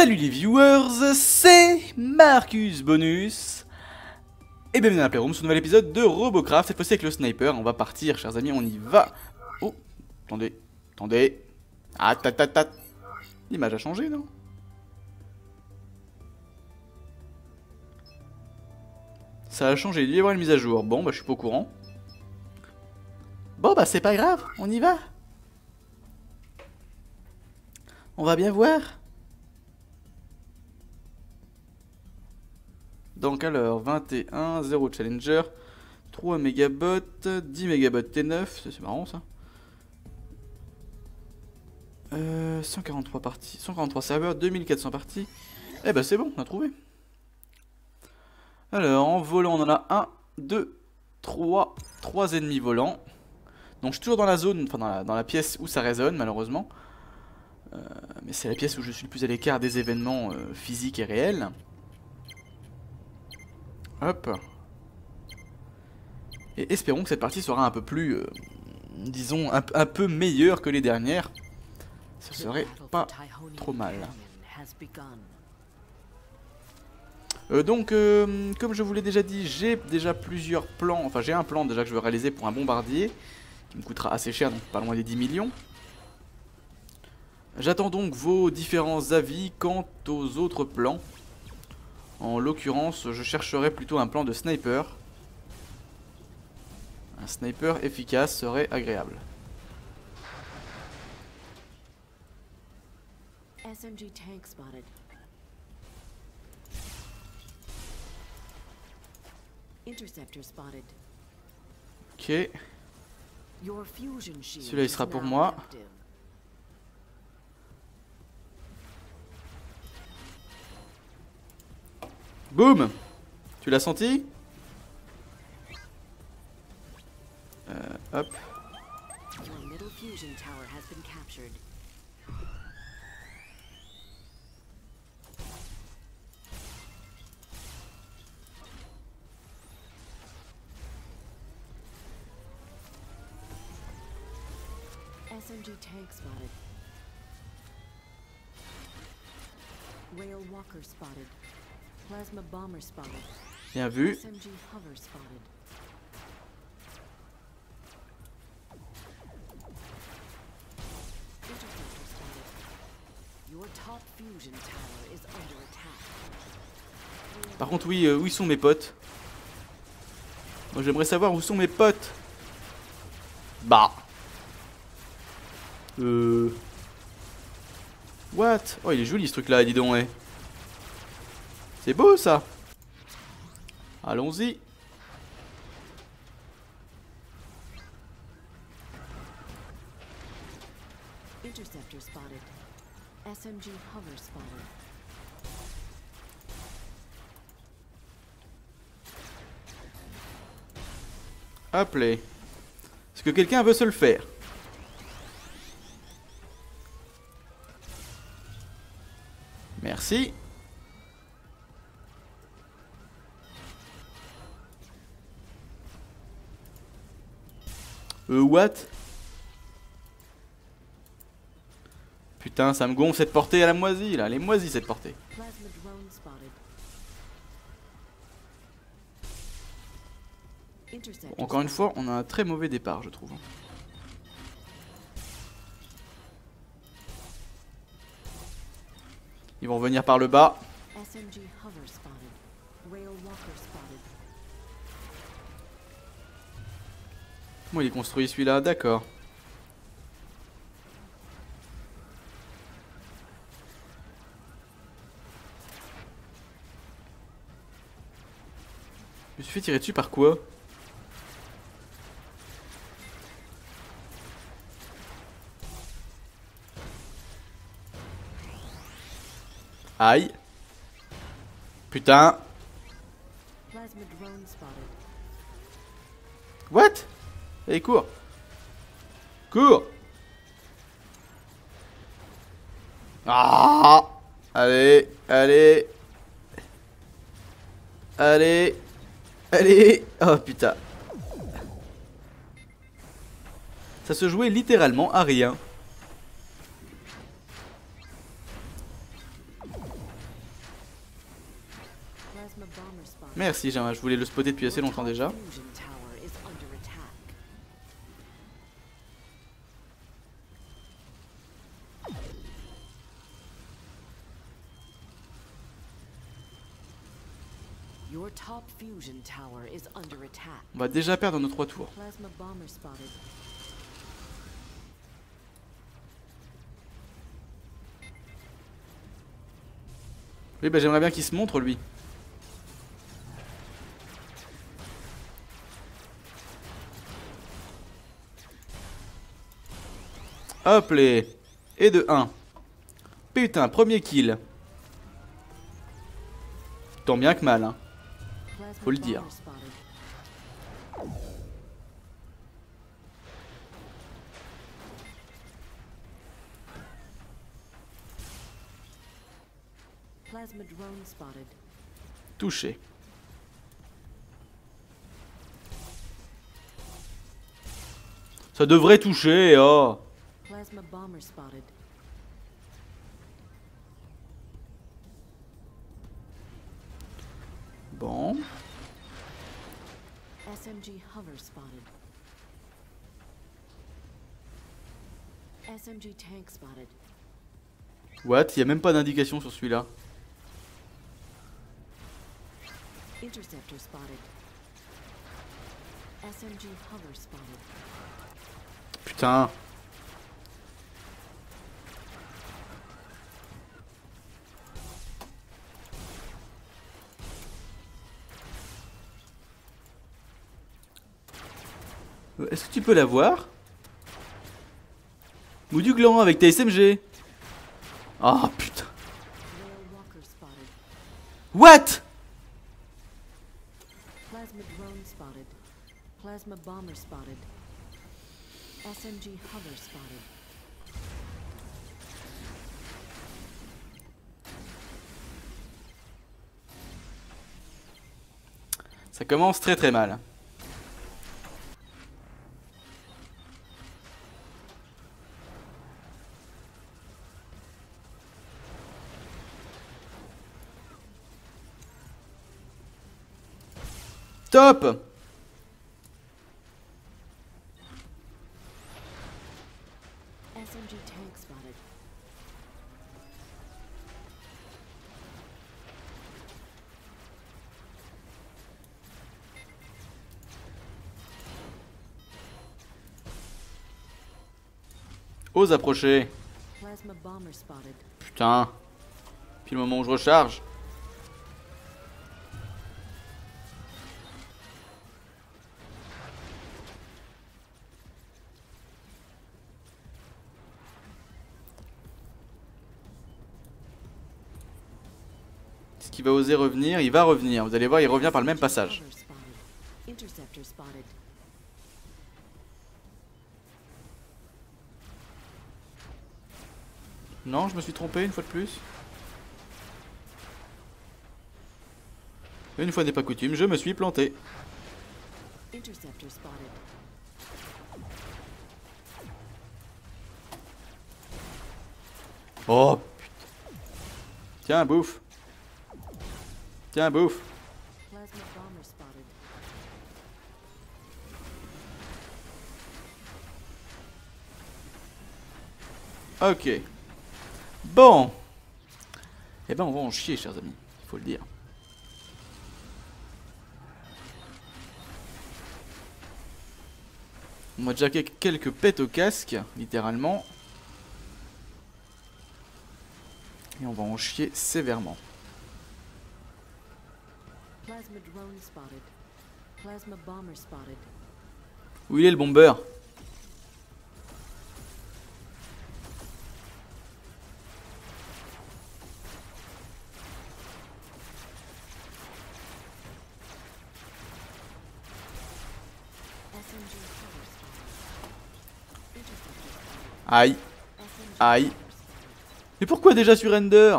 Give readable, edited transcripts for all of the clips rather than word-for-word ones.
Salut les viewers, c'est Marcus Bonus et bienvenue dans la Playroom sur un nouvel épisode de Robocraft. Cette fois-ci avec le sniper, on va partir chers amis, on y va. Oh, attendez. Ah, tatatat. L'image a changé, non? Ça a changé, il y avoir une mise à jour. Bon, bah je suis pas au courant. Bon, bah c'est pas grave, on y va. On va bien voir. Donc alors, 21, 0 challenger, 3 mégabots, 10 mégabots T9, c'est marrant ça. 143 parties, 143 serveurs, 2400 parties. Eh ben c'est bon, on a trouvé. Alors, en volant, on en a 1, 2, 3, 3 ennemis volants. Donc je suis toujours dans la zone, enfin dans la pièce où ça résonne malheureusement. Mais c'est la pièce où je suis le plus à l'écart des événements physiques et réels. Hop. Et espérons que cette partie sera un peu plus, disons, un peu meilleure que les dernières. Ce serait pas trop mal. Donc, comme je vous l'ai déjà dit, j'ai déjà plusieurs plans. Enfin, j'ai un plan déjà que je veux réaliser pour un bombardier, qui me coûtera assez cher, donc pas loin des 10 millions. J'attends donc vos différents avis quant aux autres plans. En l'occurrence, je chercherais plutôt un plan de sniper. Un sniper efficace serait agréable. SMG tank spotted. Interceptor spotted. Ok. Celui-là, il sera pour moi. Boum! Tu l'as senti? Hop. SMG tank spotted. Rail walker spotted. Bien vu. Par contre, oui, où sont mes potes? Moi, j'aimerais savoir où sont mes potes. Bah. What? Oh, il est joli ce truc-là, dis donc, ouais. C'est beau ça. Allons-y. Interceptor spotted. SMG hover spotted. Appelez. Est-ce que quelqu'un veut se le faire? Merci. What? Putain, ça me gonfle cette portée à la moisie là, elle est moisie cette portée. Bon, encore une fois, on a un très mauvais départ, je trouve. Ils vont revenir par le bas. Moi, il est construit celui-là, d'accord. Je me suis fait tirer dessus par quoi? Aïe. Putain. What? Allez, cours! Cours! Ah! Allez, allez! Allez! Allez! Oh putain! Ça se jouait littéralement à rien. Merci Jama, je voulais le spotter depuis assez longtemps déjà. On va déjà perdre nos 3 tours. Oui, bah j'aimerais bien qu'il se montre lui. Hop les. Et de 1. Putain, premier kill. Tant bien que mal, hein. Faut le dire. Touché. Ça devrait toucher, oh. Bon. SMG hover spotted. SMG tank spotted. What? Il n'y a même pas d'indication sur celui-là. Interceptor spotted. SMG hover spotted. Putain. Est-ce que tu peux la voir? Mou du gland avec ta SMG. Oh putain. What? Plasma drone spotted. Plasma bomber spotted. SMG hover spotted. Ça commence très très mal. Top. SMG tank spotted. Ose approcher. Plasma bomber spotted. Putain. Puis le moment où je recharge. Il va oser revenir, il va revenir. Vous allez voir, il revient par le même passage. Non, je me suis trompé une fois de plus. Une fois n'est pas coutume, je me suis planté. Oh putain. Tiens, bouffe. Tiens, bouffe. Ok. Bon. Eh ben on va en chier, chers amis. Il faut le dire. On m'a déjà quelques pètes au casque, littéralement. Et on va en chier sévèrement. Plasma drone spotted. Plasma bomber spotted. Où il est le bomber? Aïe. Aïe. Mais pourquoi déjà surrender?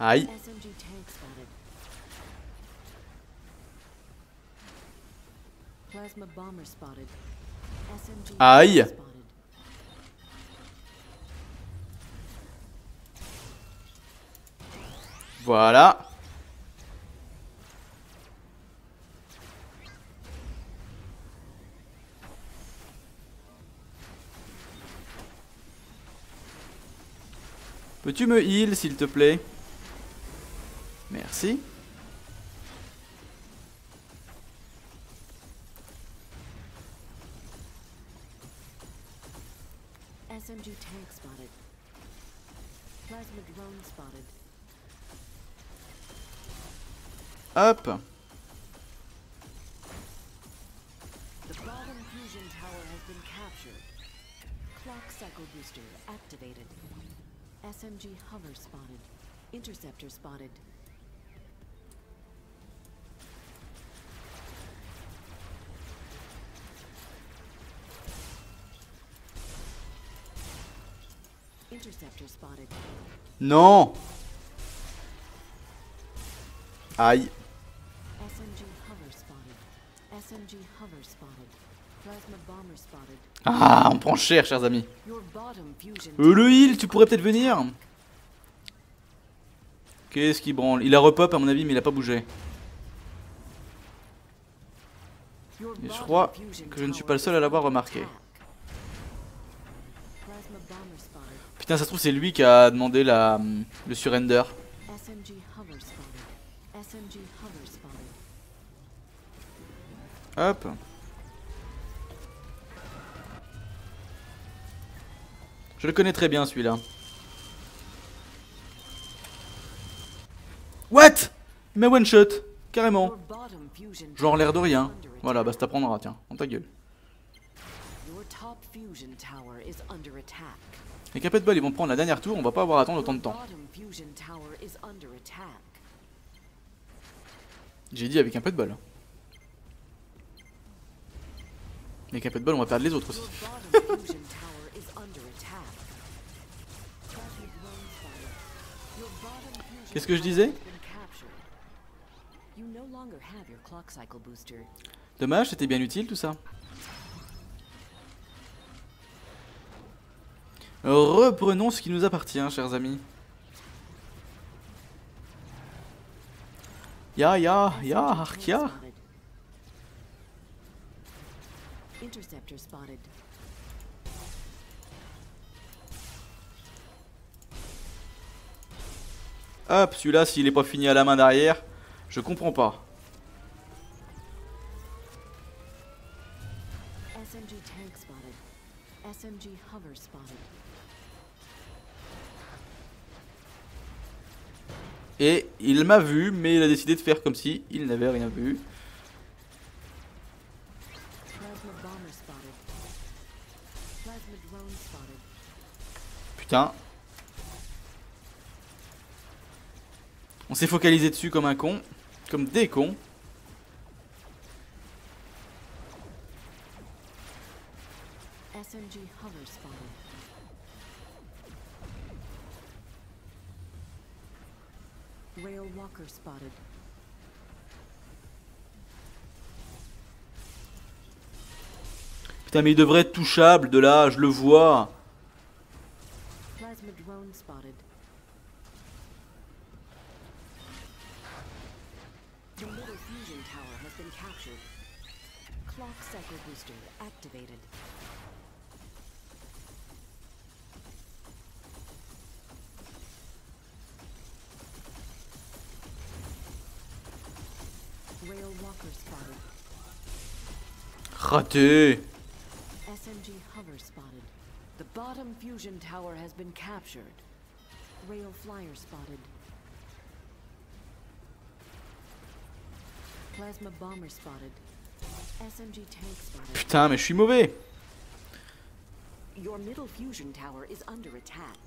Aïe. Aïe. Voilà. Peux-tu me heal, s'il te plaît? Merci. SMG tank spotted. Plasma drone spotted. Hop. The bottom fusion tower has been captured. Clock cycle booster activated. SMG hover spotted. Interceptor spotted. Interceptor spotted. Non. Aïe. SMG hover spotted. SMG hover spotted. Plasma bomber spotted. Ah, on prend cher, chers amis. Le heal, tu pourrais peut-être venir. Qu'est-ce qui branle? Il a repop à mon avis, mais il a pas bougé. Et je crois que je ne suis pas le seul à l'avoir remarqué. Putain, ça se trouve c'est lui qui a demandé la, le surrender. Hop. Je le connais très bien celui-là. What? Il m'a one shot, carrément. Genre l'air de rien. Voilà, bah ça t'apprendra, tiens, dans ta gueule. Les capets de bol, ils vont prendre la dernière tour, on va pas avoir à attendre autant de temps. J'ai dit avec un peu de bol. Avec un peu de bol, on va perdre les autres aussi. Qu'est-ce que je disais? Dommage, c'était bien utile tout ça. Reprenons ce qui nous appartient, chers amis. Ya ya ya Arkia. Interceptor spotted. Hop, celui-là, s'il est pas fini à la main derrière, je comprends pas. SMG tank spotted. SMG hover spotted. Et il m'a vu, mais il a décidé de faire comme si il n'avait rien vu. Putain. On s'est focalisé dessus comme un con. Comme des cons. SMG hover spotted. Rail walker spotted. Putain, mais il devrait être touchable de là, je le vois. Plasma drone spotted. The middle fusion tower has been captured. Clock cycle booster activated. Raté. SMG hover spotted. The bottom fusion tower has been captured. Rail flyer spotted. Plasma bomber spotted. SMG tank spotted. Putain, mais je suis mauvais. Your middle fusion tower is under attack.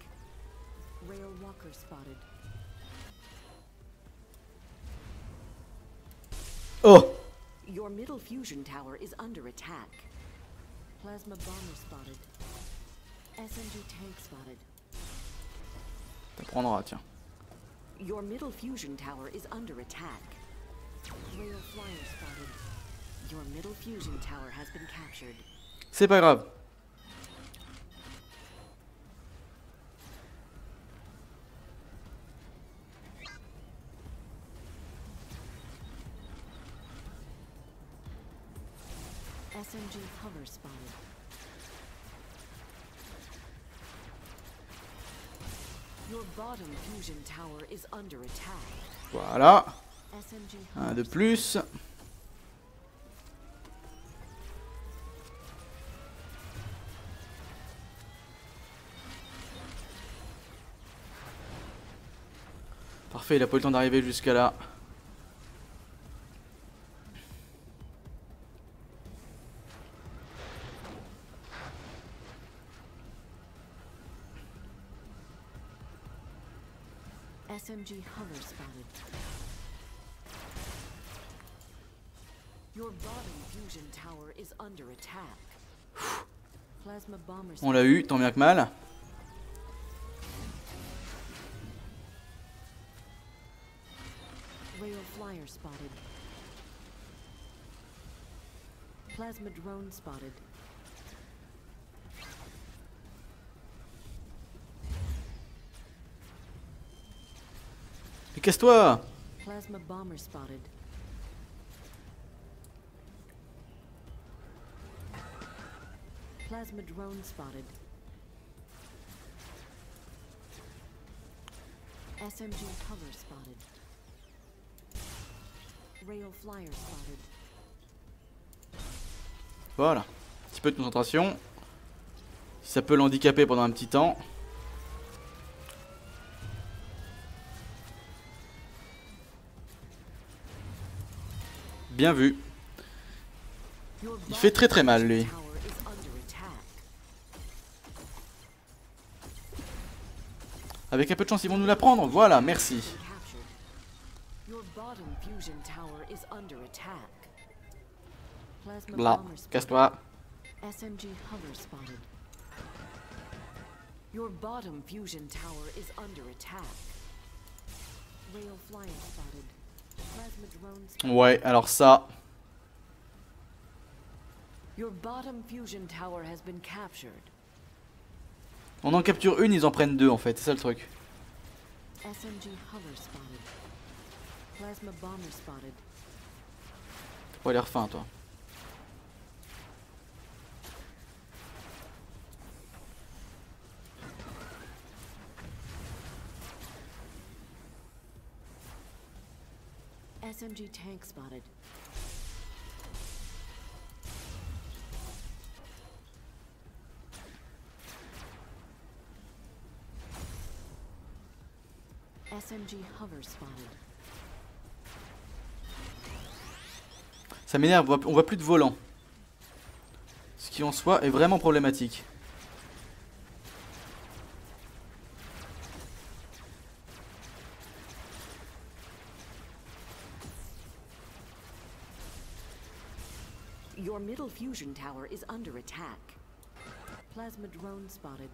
Rail walker spotted. Oh. Your middle fusion tower is under attack. Plasma bomber spotted. SMG tank spotted. T'apprendras, tiens. Your middle fusion tower is under attack. Royal flyer spotted. Your middle fusion tower has been captured. C'est pas grave. SMG hover spotted. Your bottom fusion tower is under attack. Voilà. Un de plus. Parfait, il a pas eu le temps d'arriver jusqu'à là. SMG hover spotted. Your bottom fusion tower is under attack. Plasma bomber. On l'a eu, tant bien que mal. Rail flyer spotted. Plasma drone spotted. Mais casse-toi! Plasma bomber spotted. Plasma drone spotted. SMG hover spotted. Rail flyer spotted. Voilà, un petit peu de concentration. Si ça peut l'handicaper pendant un petit temps. Bien vu. Il fait très très mal lui. Avec un peu de chance ils vont nous la prendre. Voilà, merci. Là, casse-toi. Ouais, alors ça. On en capture une, ils en prennent deux en fait, c'est ça le truc. T'as pas l'air fin toi. SMG tank spotted. SMG hover spotted. Ça m'énerve, on voit plus de volant. Ce qui en soi est vraiment problématique. Your middle fusion tower is under attack. Plasma drone spotted.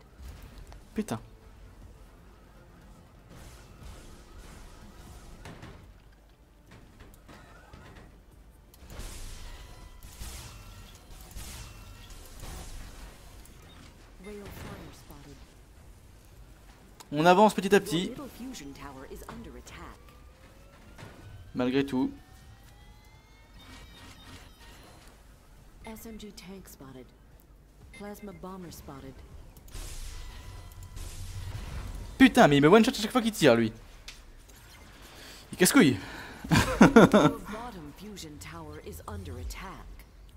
Putain. Rail fire spotted. On avance petit à petit. Your middle fusion tower is under attack. Malgré tout. SMG tank spotted. Plasma bomber spotted. Putain, mais il me one shot à chaque fois qu'il tire lui. Il casse-couille.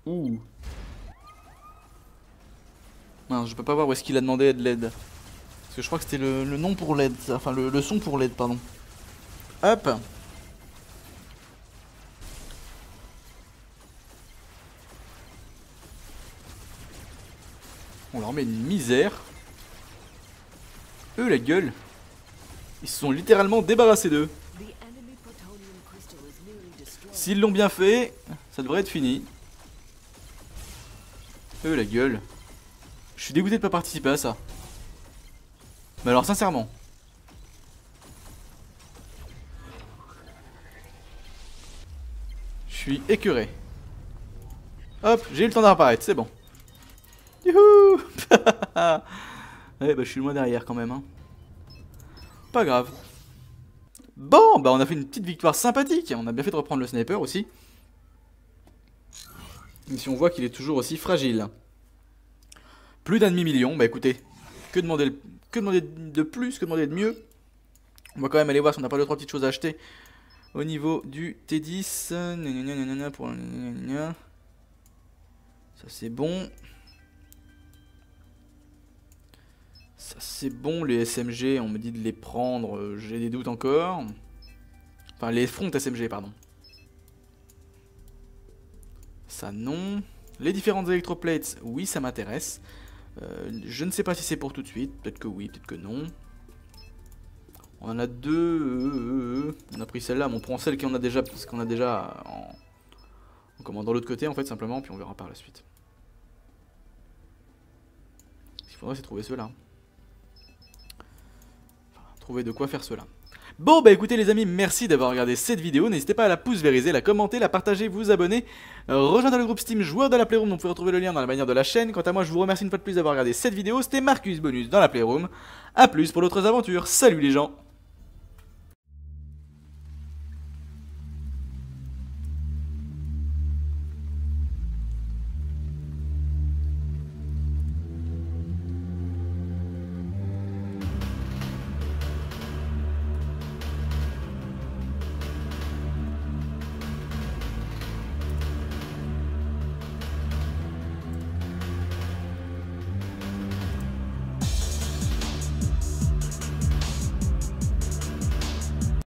Ouh. Non, je peux pas voir où est-ce qu'il a demandé de l'aide. Parce que je crois que c'était le nom pour l'aide, enfin le son pour l'aide, pardon. Hop. On leur met une misère. Eux la gueule. Ils se sont littéralement débarrassés d'eux. S'ils l'ont bien fait, ça devrait être fini. Eux la gueule. Je suis dégoûté de pas participer à ça. Mais alors sincèrement. suis écœuré. Hop, j'ai eu le temps de réapparaître, c'est bon. Youhou. Ouais, bah je suis loin derrière quand même, hein. Pas grave. Bon, bah on a fait une petite victoire sympathique. On a bien fait de reprendre le sniper aussi. Même si on voit qu'il est toujours aussi fragile. Plus d'un demi-million, bah écoutez, que demander de plus, que demander de mieux. On va quand même aller voir si on n'a pas deux trois petites choses à acheter. Au niveau du T10, ça c'est bon. Ça c'est bon, les SMG, on me dit de les prendre, j'ai des doutes encore. Enfin les fronts SMG, pardon. Ça non. Les différentes électroplates, oui ça m'intéresse. Je ne sais pas si c'est pour tout de suite, peut-être que oui, peut-être que non. On en a deux, on a pris celle-là, mais on prend celle qu'on a déjà, parce qu'on a déjà en commandant l'autre côté en fait simplement, puis on verra par la suite. Ce qu'il faudrait c'est trouver ceux-là. Enfin, trouver de quoi faire ceux-là. Bon bah écoutez les amis, merci d'avoir regardé cette vidéo, n'hésitez pas à la pouce vériser, la commenter, la partager, vous abonner, rejoindre le groupe Steam Joueurs de la Playroom, donc vous pouvez retrouver le lien dans la bannière de la chaîne. Quant à moi je vous remercie une fois de plus d'avoir regardé cette vidéo, c'était Marcus Bonus dans la Playroom, à plus pour d'autres aventures, salut les gens.